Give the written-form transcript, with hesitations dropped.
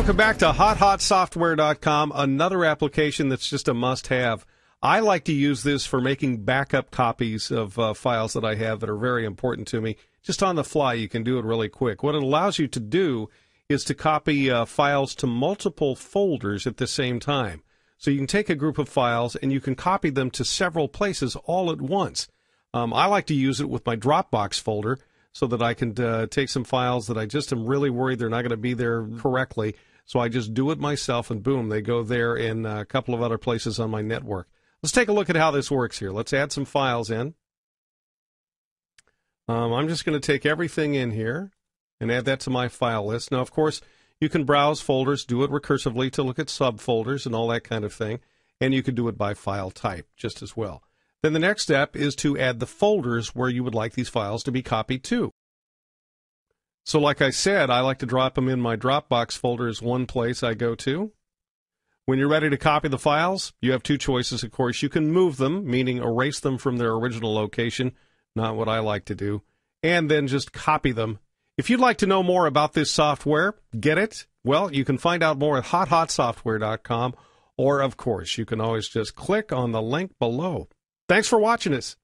Welcome back to HotHotSoftware.com, another application that's just a must-have. I like to use this for making backup copies of files that I have that are very important to me. Just on the fly, you can do it really quick. What it allows you to do is to copy files to multiple folders at the same time. So you can take a group of files and you can copy them to several places all at once. I like to use it with my Dropbox folder so that I can take some files that I just am really worried they're not going to be there correctly. So I just do it myself and boom, they go there and a couple of other places on my network. Let's take a look at how this works here. Let's add some files in. I'm just going to take everything in here and add that to my file list. Now, of course, you can browse folders, do it recursively to look at subfolders and all that kind of thing, and you can do it by file type just as well. Then the next step is to add the folders where you would like these files to be copied to. So like I said, I like to drop them in my Dropbox folder is one place I go to. When you're ready to copy the files, you have two choices, of course. You can move them, meaning erase them from their original location, not what I like to do, and then just copy them. If you'd like to know more about this software, get it? Well, you can find out more at HotHotSoftware.com, or, of course, you can always just click on the link below. Thanks for watching us.